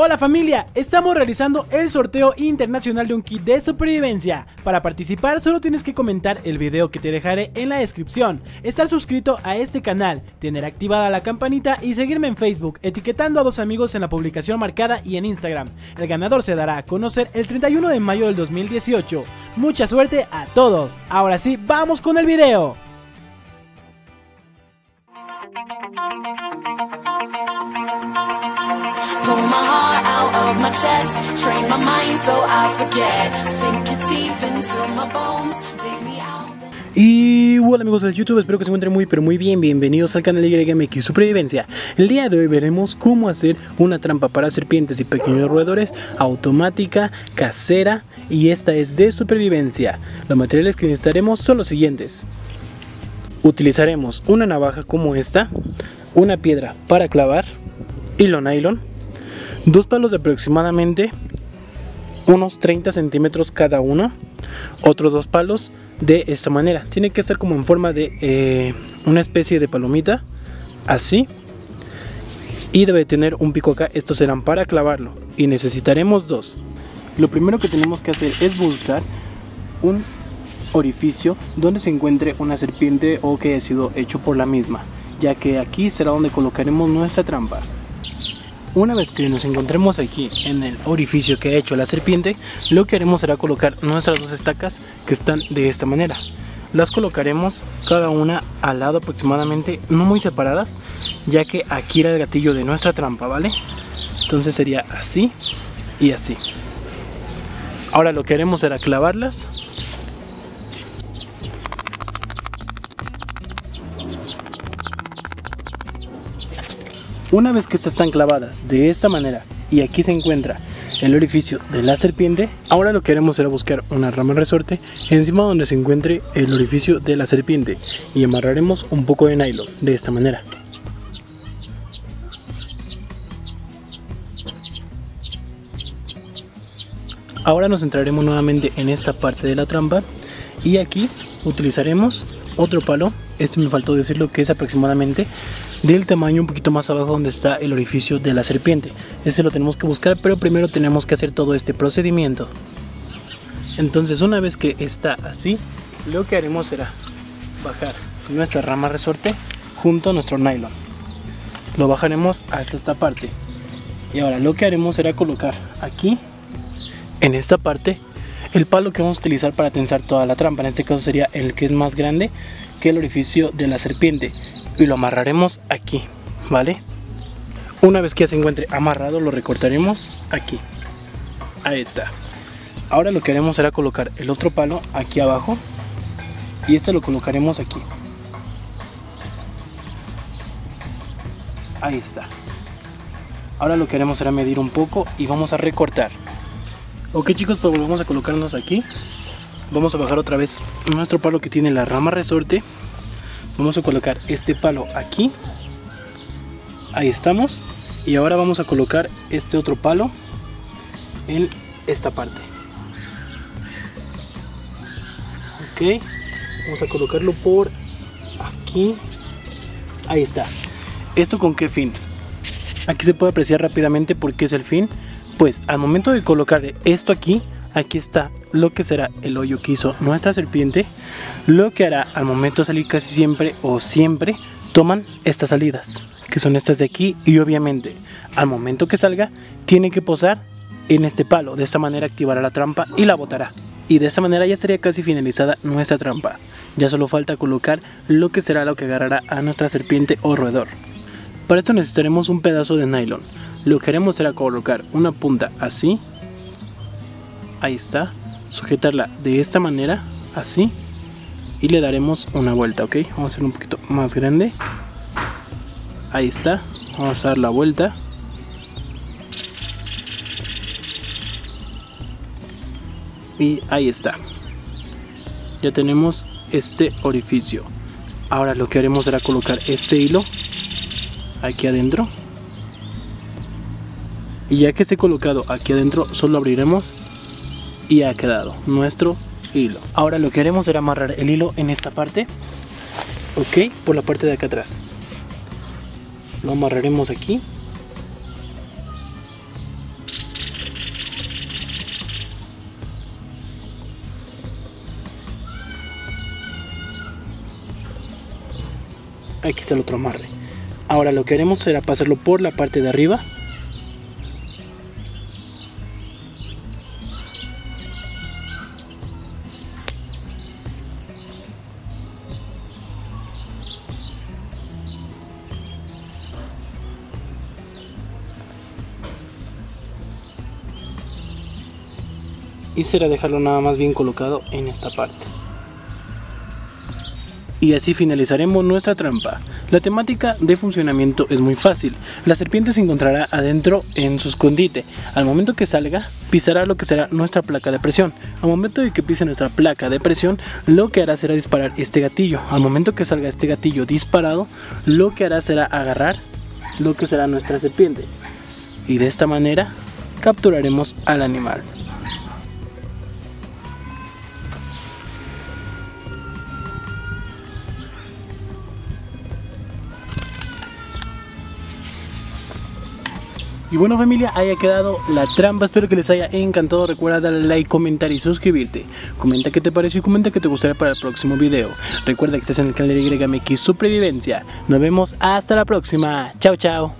Hola familia, estamos realizando el sorteo internacional de un kit de supervivencia. Para participar solo tienes que comentar el video que te dejaré en la descripción, estar suscrito a este canal, tener activada la campanita y seguirme en Facebook, etiquetando a dos amigos en la publicación marcada y en Instagram. El ganador se dará a conocer el 31 de mayo del 2018. Mucha suerte a todos. Ahora sí, vamos con el video. Pull my heart out of my chest, train my mind so I forget, sink your teeth into my bones, dig me out. Y hola amigos de YouTube, espero que se encuentren muy pero muy bien. Bienvenidos al canal de YMX Supervivencia. El día de hoy veremos cómo hacer una trampa para serpientes y pequeños roedores automática, casera, y esta es de supervivencia. Los materiales que necesitaremos son los siguientes. Utilizaremos una navaja como esta, una piedra para clavar, hilo nylon, dos palos de aproximadamente unos 30 centímetros cada uno, otros dos palos de esta manera. Tiene que estar como en forma de una especie de palomita, así, y debe tener un pico acá. Estos serán para clavarlo y necesitaremos dos. Lo primero que tenemos que hacer es buscar un orificio donde se encuentre una serpiente o que haya sido hecho por la misma, ya que aquí será donde colocaremos nuestra trampa. Una vez que nos encontremos aquí en el orificio que ha hecho la serpiente, lo que haremos será colocar nuestras dos estacas que están de esta manera. Las colocaremos cada una al lado aproximadamente, no muy separadas, ya que aquí era el gatillo de nuestra trampa, ¿vale? Entonces sería así y así. Ahora lo que haremos será clavarlas. Una vez que estas están clavadas de esta manera y aquí se encuentra el orificio de la serpiente, ahora lo que haremos será buscar una rama de resorte encima donde se encuentre el orificio de la serpiente y amarraremos un poco de nylon de esta manera. Ahora nos centraremos nuevamente en esta parte de la trampa y aquí utilizaremos otro palo. Este me faltó decirlo que es aproximadamente del tamaño un poquito más abajo donde está el orificio de la serpiente. Este lo tenemos que buscar, pero primero tenemos que hacer todo este procedimiento. Entonces una vez que está así, lo que haremos será bajar nuestra rama resorte junto a nuestro nylon. Lo bajaremos hasta esta parte. Y ahora lo que haremos será colocar aquí, en esta parte, el palo que vamos a utilizar para tensar toda la trampa. En este caso sería el que es más grande que el orificio de la serpiente. Y lo amarraremos aquí, ¿vale? Una vez que ya se encuentre amarrado, lo recortaremos aquí. Ahí está. Ahora lo que haremos será colocar el otro palo aquí abajo. Y este lo colocaremos aquí. Ahí está. Ahora lo que haremos será medir un poco y vamos a recortar. Ok chicos, pues volvemos a colocarnos aquí. Vamos a bajar otra vez nuestro palo que tiene la rama resorte. Vamos a colocar este palo aquí. Ahí estamos. Y ahora vamos a colocar este otro palo en esta parte. Ok. Vamos a colocarlo por aquí. Ahí está. ¿Esto con qué fin? Aquí se puede apreciar rápidamente por qué es el fin. Pues al momento de colocar esto aquí, aquí está lo que será el hoyo que hizo nuestra serpiente. Lo que hará al momento de salir casi siempre o siempre toman estas salidas, que son estas de aquí, y obviamente al momento que salga tiene que posar en este palo. De esta manera activará la trampa y la botará. Y de esta manera ya sería casi finalizada nuestra trampa. Ya solo falta colocar lo que será lo que agarrará a nuestra serpiente o roedor. Para esto necesitaremos un pedazo de nylon. Lo que haremos será colocar una punta así. Ahí está, sujetarla de esta manera, así, y le daremos una vuelta, ¿ok? Vamos a hacer un poquito más grande. Ahí está, vamos a dar la vuelta. Y ahí está. Ya tenemos este orificio. Ahora lo que haremos será colocar este hilo aquí adentro. Y ya que esté colocado aquí adentro, solo abriremos. Y ha quedado nuestro hilo. Ahora lo que haremos será amarrar el hilo en esta parte, ok, por la parte de acá atrás. Lo amarraremos aquí. aquí está el otro amarre. Ahora lo que haremos será pasarlo por la parte de arriba. Y será dejarlo nada más bien colocado en esta parte. Y así finalizaremos nuestra trampa. La temática de funcionamiento es muy fácil. La serpiente se encontrará adentro en su escondite. Al momento que salga, pisará lo que será nuestra placa de presión. Al momento de que pise nuestra placa de presión, lo que hará será disparar este gatillo. Al momento que salga este gatillo disparado, lo que hará será agarrar lo que será nuestra serpiente. Y de esta manera capturaremos al animal. Y bueno familia, haya quedado la trampa, espero que les haya encantado, recuerda darle like, comentar y suscribirte. Comenta qué te pareció y comenta qué te gustaría para el próximo video. Recuerda que estás en el canal de YMX Supervivencia. Nos vemos hasta la próxima, chao chao.